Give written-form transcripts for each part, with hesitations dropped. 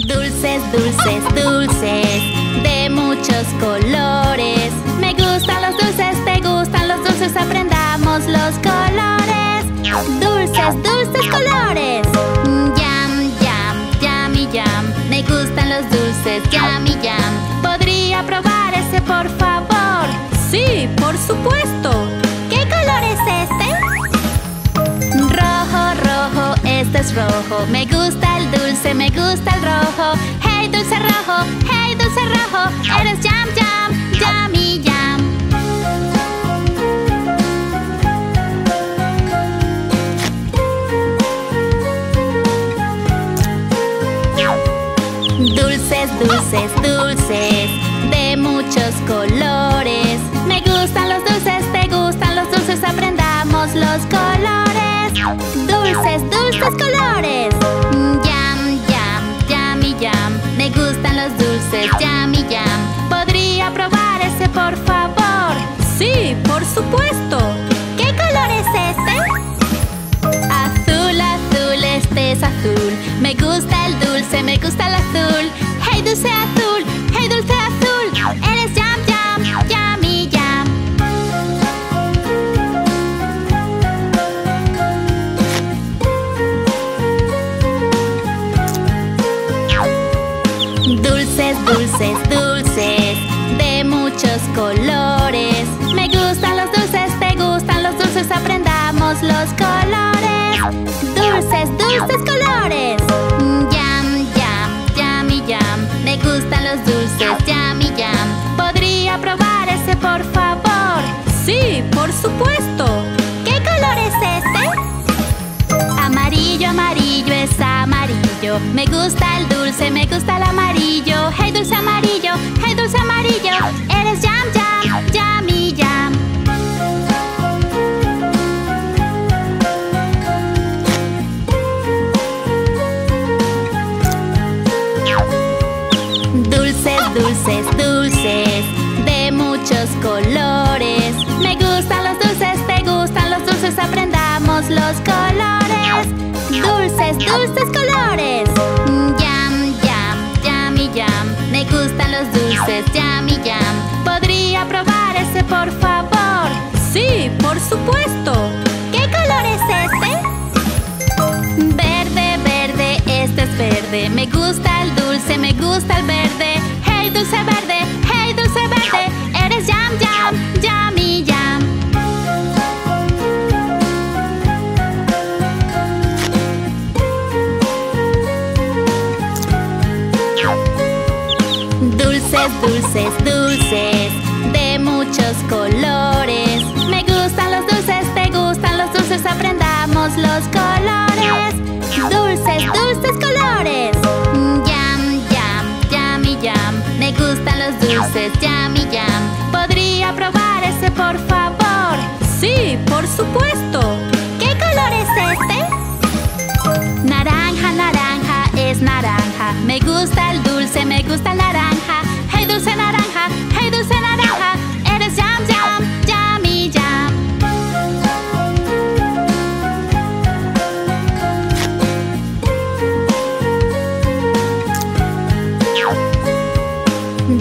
Dulces, dulces, dulces, de muchos colores. Me gustan los dulces, te gustan los dulces, aprendamos los colores. Dulces, dulces colores. Yum, yum, yummy, yum. Me gustan los dulces, yummy, yum. ¿Podría probar ese, por favor? Sí, por supuesto. ¿Qué color es este? Rojo, rojo, este es rojo. Me gusta el dulce, me gusta el rojo. Hey, dulce rojo, hey, dulce rojo. Eres yum, yum, yummy, yum. Dulces, dulces, dulces, de muchos colores. Me gustan los dulces, te gustan los dulces, aprendamos los colores. Dulces, dulces colores. Yum, yum, yummy, yum. Me gustan los dulces, yummy, yum. ¿Podría probar ese, por favor? Sí, por supuesto. ¿Qué color es este? Azul, azul, este es azul. Me gusta el dulce, me gusta el azul. Hey, dulce azul, hey, dulce azul. Eres yum, yum, yummy, yum. Dulces, dulces, dulces, de muchos colores. Me gustan los dulces, te gustan los dulces, aprendamos los colores. Dulces, dulces colores. Me gustan los dulces, yummy, yum. ¿Podría probar ese, por favor? Sí, por supuesto. ¿Qué color es este? Amarillo, amarillo, es amarillo. Me gusta el dulce, me gusta el amarillo. Hey, dulce amarillo, hey, dulce amarillo. Eres yum, yum, yummy, yum. Dulces, dulces, de muchos colores. Me gustan los dulces, te gustan los dulces, aprendamos los colores. Dulces, dulces colores. Yum, yum, yummy, yum. Me gustan los dulces, yummy, yum. ¿Podría probar ese, por favor? Sí, por supuesto. ¿Qué color es este? Verde, verde, este es verde. Me gusta el dulce, me gusta el verde. Hey dulce verde, eres yum, yum, yummy, yum. Dulces, dulces, dulces, de muchos colores. Me gustan los dulces, te gustan los dulces, aprendamos los colores. Dulces, dulces colores. Me gustan los dulces, yummy, yum. ¿Podría probar ese, por favor? Sí, por supuesto. ¿Qué color es este? Naranja, naranja, es naranja. Me gusta el dulce, me gusta el naranja. Hey, dulce naranja, hey, dulce naranja. Eres yum, yum, yummy, yum.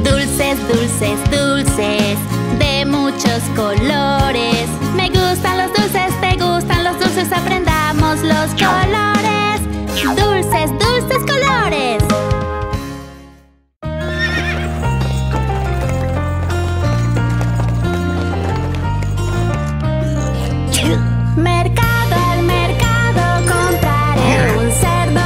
Dulces, dulces, dulces, de muchos colores. Me gustan los dulces, te gustan los dulces, aprendamos los colores. Dulces, dulces colores. Mercado, al mercado compraré un cerdo.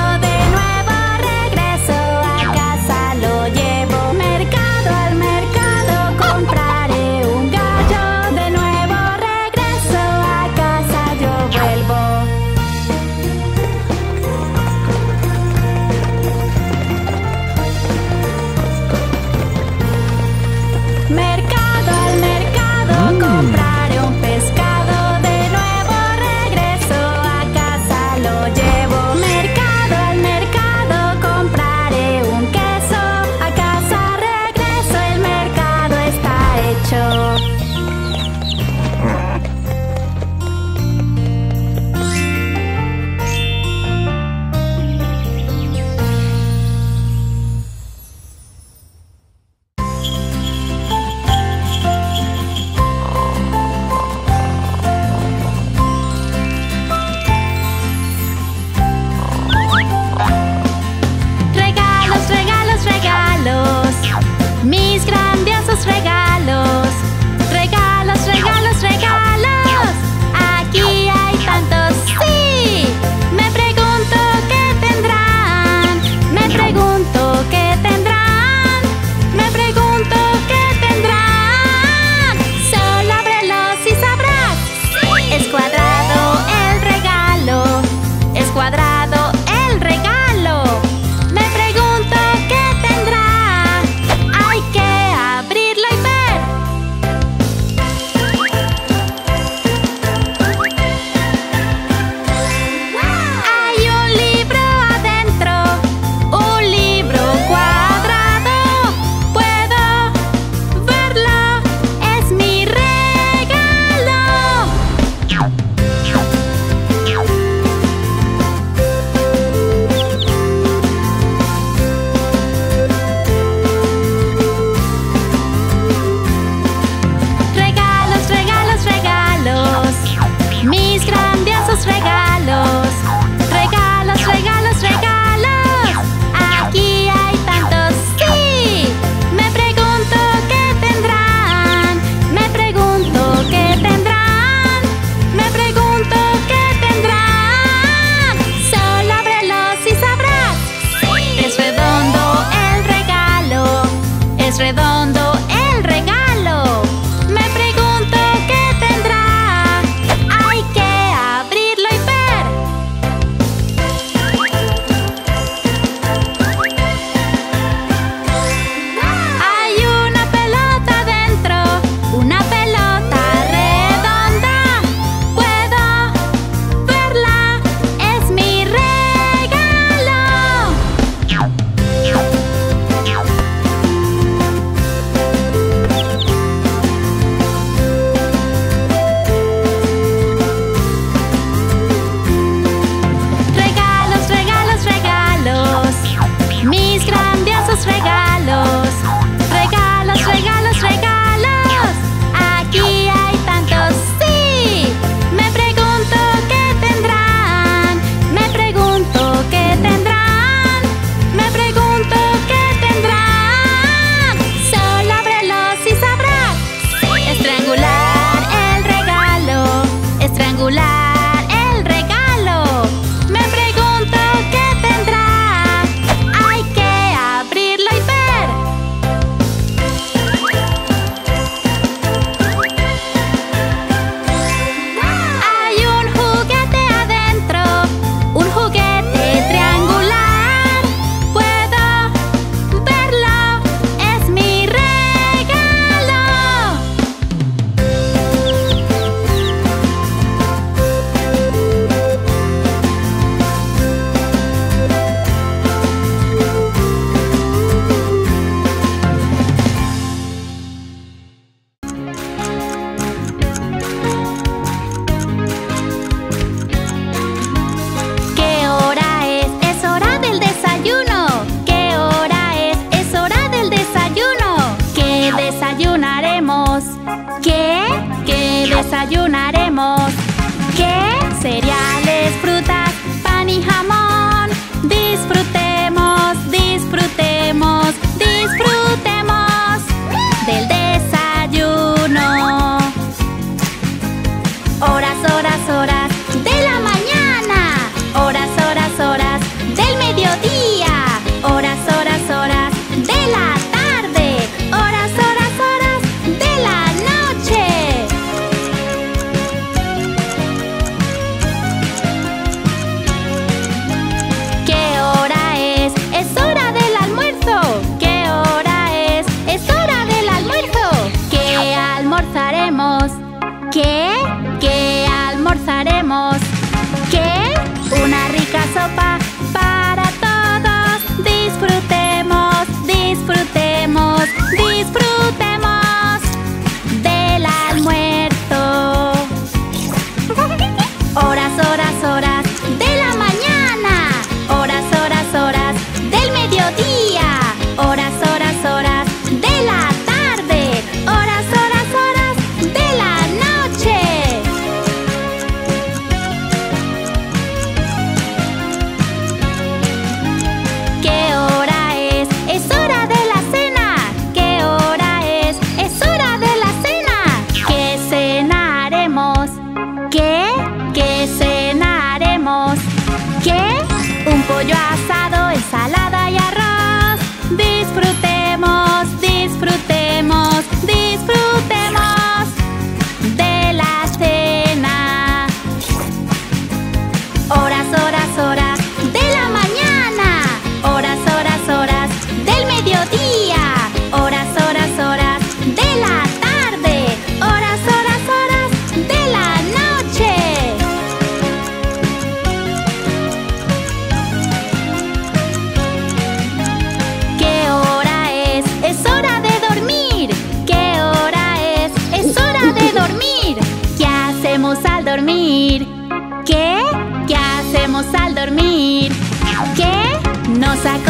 vamos al dormir, que nos acostamos.